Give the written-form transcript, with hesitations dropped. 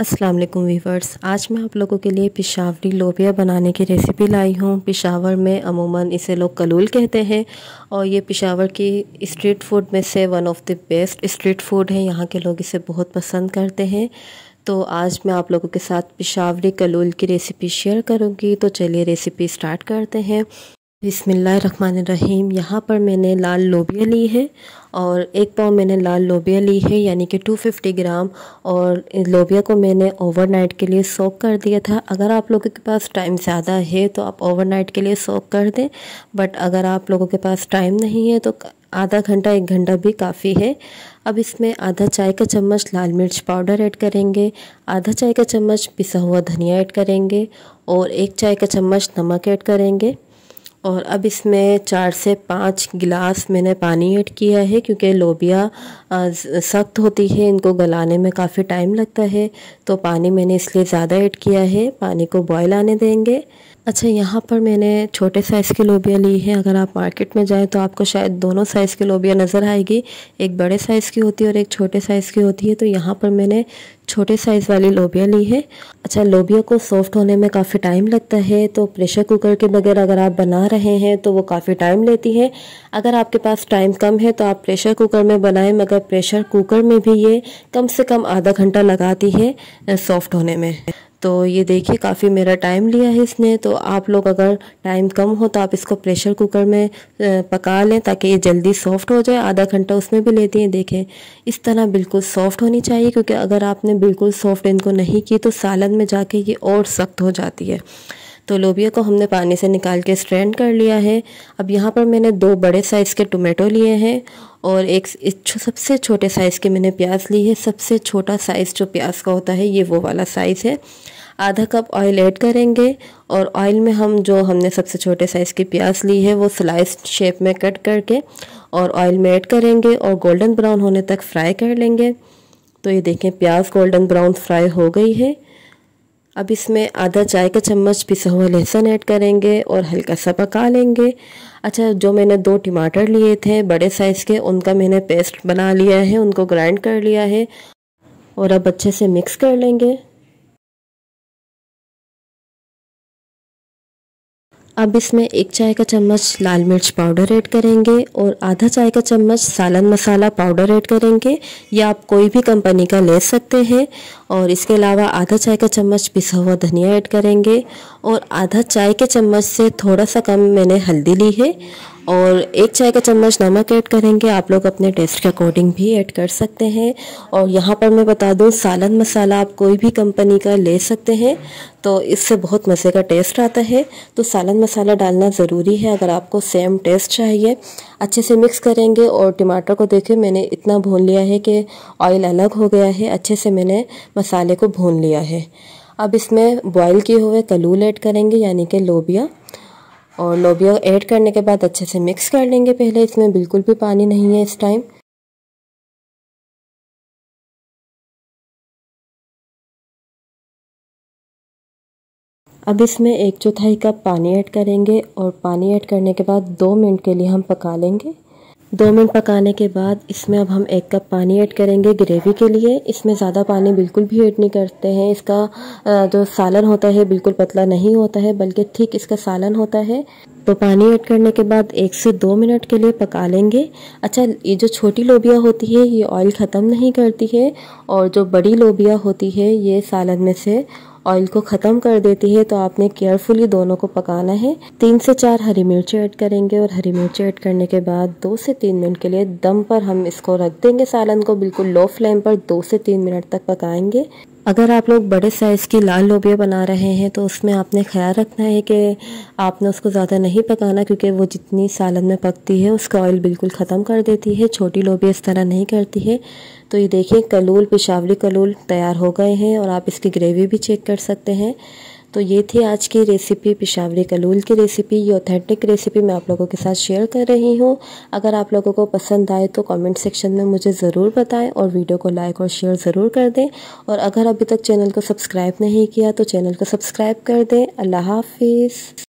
अस्सलाम वालेकुम वीवर्स, आज मैं आप लोगों के लिए पेशावरी लोबिया बनाने की रेसिपी लाई हूँ। पेशावर में अमूमन इसे लोग कलूल कहते हैं और ये पेशावर की स्ट्रीट फूड में से one of the best street food है। यहाँ के लोग इसे बहुत पसंद करते हैं। तो आज मैं आप लोगों के साथ पेशावरी कलूल की रेसिपी शेयर करूँगी। तो चलिए रेसिपी स्टार्ट करते हैं। बिस्मिल्लाहिर्रहमानिर्रहीम। यहाँ पर मैंने लाल लोबिया ली है और एक पाव मैंने लाल लोबिया ली है यानी कि 250 ग्राम। और लोबिया को मैंने ओवरनाइट के लिए सोक कर दिया था। अगर आप लोगों के पास टाइम ज़्यादा है तो आप ओवरनाइट के लिए सोक कर दें, बट अगर आप लोगों के पास टाइम नहीं है तो आधा घंटा एक घंटा भी काफ़ी है। अब इसमें आधा चाय का चम्मच लाल मिर्च पाउडर ऐड करेंगे, आधा चाय का चम्मच पिसा हुआ धनिया ऐड करेंगे और एक चाय का चम्मच नमक ऐड करेंगे। और अब इसमें 4 से 5 गिलास मैंने पानी ऐड किया है क्योंकि लोबिया सख्त होती है, इनको गलाने में काफ़ी टाइम लगता है, तो पानी मैंने इसलिए ज़्यादा ऐड किया है। पानी को बॉयल आने देंगे। अच्छा, यहाँ पर मैंने छोटे साइज़ की लोबिया ली है। अगर आप मार्केट में जाएँ तो आपको शायद दोनों साइज़ की लोबिया नज़र आएगी, एक बड़े साइज़ की होती है और एक छोटे साइज़ की होती है। तो यहाँ पर मैंने छोटे साइज़ वाली लोबिया ली है। अच्छा, लोबिया को सॉफ्ट होने में काफ़ी टाइम लगता है, तो प्रेशर कुकर के बगैर अगर आप बना रहे हैं तो वो काफ़ी टाइम लेती है। अगर आपके पास टाइम कम है तो आप प्रेशर कुकर में बनाएं, मगर प्रेशर कुकर में भी ये कम से कम आधा घंटा लगाती है सॉफ्ट होने में। तो ये देखिए काफ़ी मेरा टाइम लिया है इसने। तो आप लोग अगर टाइम कम हो तो आप इसको प्रेशर कुकर में पका लें ताकि ये जल्दी सॉफ़्ट हो जाए। आधा घंटा उसमें भी लेती हैं। देखें इस तरह बिल्कुल सॉफ़्ट होनी चाहिए, क्योंकि अगर आपने बिल्कुल सॉफ़्ट इनको नहीं की तो सालन में जाके ये और सख्त हो जाती है। तो लोबिया को हमने पानी से निकाल के स्ट्रेन कर लिया है। अब यहाँ पर मैंने 2 बड़े साइज़ के टोमेटो लिए हैं और एक सबसे छोटे साइज़ के मैंने प्याज ली है। सबसे छोटा साइज़ जो प्याज का होता है ये वो वाला साइज़ है। आधा कप ऑयल ऐड करेंगे और ऑयल में हम जो हमने सबसे छोटे साइज़ की प्याज ली है वो स्लाइस्ड शेप में कट करके और ऑयल में ऐड करेंगे और गोल्डन ब्राउन होने तक फ्राई कर लेंगे। तो ये देखें प्याज गोल्डन ब्राउन फ्राई हो गई है। अब इसमें आधा चाय का चम्मच पिसा हुआ लहसुन ऐड करेंगे और हल्का सा पका लेंगे। अच्छा, जो मैंने 2 टमाटर लिए थे बड़े साइज़ के, उनका मैंने पेस्ट बना लिया है, उनको ग्राइंड कर लिया है और अब अच्छे से मिक्स कर लेंगे। अब इसमें 1 चाय का चम्मच लाल मिर्च पाउडर ऐड करेंगे और आधा चाय का चम्मच सालन मसाला पाउडर ऐड करेंगे, या आप कोई भी कंपनी का ले सकते हैं। और इसके अलावा आधा चाय का चम्मच पिसा हुआ धनिया ऐड करेंगे और आधा चाय के चम्मच से थोड़ा सा कम मैंने हल्दी ली है और 1 चाय का चम्मच नमक ऐड करेंगे। आप लोग अपने टेस्ट के अकॉर्डिंग भी ऐड कर सकते हैं। और यहाँ पर मैं बता दूँ, सालन मसाला आप कोई भी कंपनी का ले सकते हैं, तो इससे बहुत मज़े का टेस्ट आता है। तो सालन मसाला डालना ज़रूरी है अगर आपको सेम टेस्ट चाहिए। अच्छे से मिक्स करेंगे और टमाटर को देखें मैंने इतना भून लिया है कि ऑयल अलग हो गया है। अच्छे से मैंने मसाले को भून लिया है। अब इसमें बॉयल किए हुए कलूल ऐड करेंगे यानी कि लोबिया, और लोबिया ऐड करने के बाद अच्छे से मिक्स कर लेंगे। पहले इसमें बिल्कुल भी पानी नहीं है इस टाइम। अब इसमें 1/4 कप पानी ऐड करेंगे और पानी ऐड करने के बाद 2 मिनट के लिए हम पका लेंगे। 2 मिनट पकाने के बाद इसमें अब हम 1 कप पानी ऐड करेंगे ग्रेवी के लिए। इसमें ज़्यादा पानी बिल्कुल भी ऐड नहीं करते हैं। इसका जो सालन होता है बिल्कुल पतला नहीं होता है, बल्कि ठीक इसका सालन होता है। तो पानी ऐड करने के बाद 1 से 2 मिनट के लिए पका लेंगे। अच्छा, ये जो छोटी लोबिया होती है ये ऑयल ख़त्म नहीं करती है, और जो बड़ी लोबिया होती है ये सालन में से ऑयल को ख़त्म कर देती है। तो आपने केयरफुली दोनों को पकाना है। 3 से 4 हरी मिर्च ऐड करेंगे और हरी मिर्च ऐड करने के बाद 2 से 3 मिनट के लिए दम पर हम इसको रख देंगे। सालन को बिल्कुल लो फ्लेम पर 2 से 3 मिनट तक पकाएंगे। अगर आप लोग बड़े साइज़ की लाल लोबिया बना रहे हैं तो उसमें आपने ख्याल रखना है कि आपने उसको ज़्यादा नहीं पकाना, क्योंकि वो जितनी सालन में पकती है उसका ऑयल बिल्कुल ख़त्म कर देती है। छोटी लोबिया इस तरह नहीं करती है। तो ये देखिए कलूल, पेशावरी कलूल तैयार हो गए हैं और आप इसकी ग्रेवी भी चेक कर सकते हैं। तो ये थी आज की रेसिपी, पेशावरी कलूल की रेसिपी। ये ऑथेंटिक रेसिपी मैं आप लोगों के साथ शेयर कर रही हूँ। अगर आप लोगों को पसंद आए तो कमेंट सेक्शन में मुझे ज़रूर बताएं और वीडियो को लाइक और शेयर ज़रूर कर दें। और अगर अभी तक चैनल को सब्सक्राइब नहीं किया तो चैनल को सब्सक्राइब कर दें। अल्लाह हाफिज़।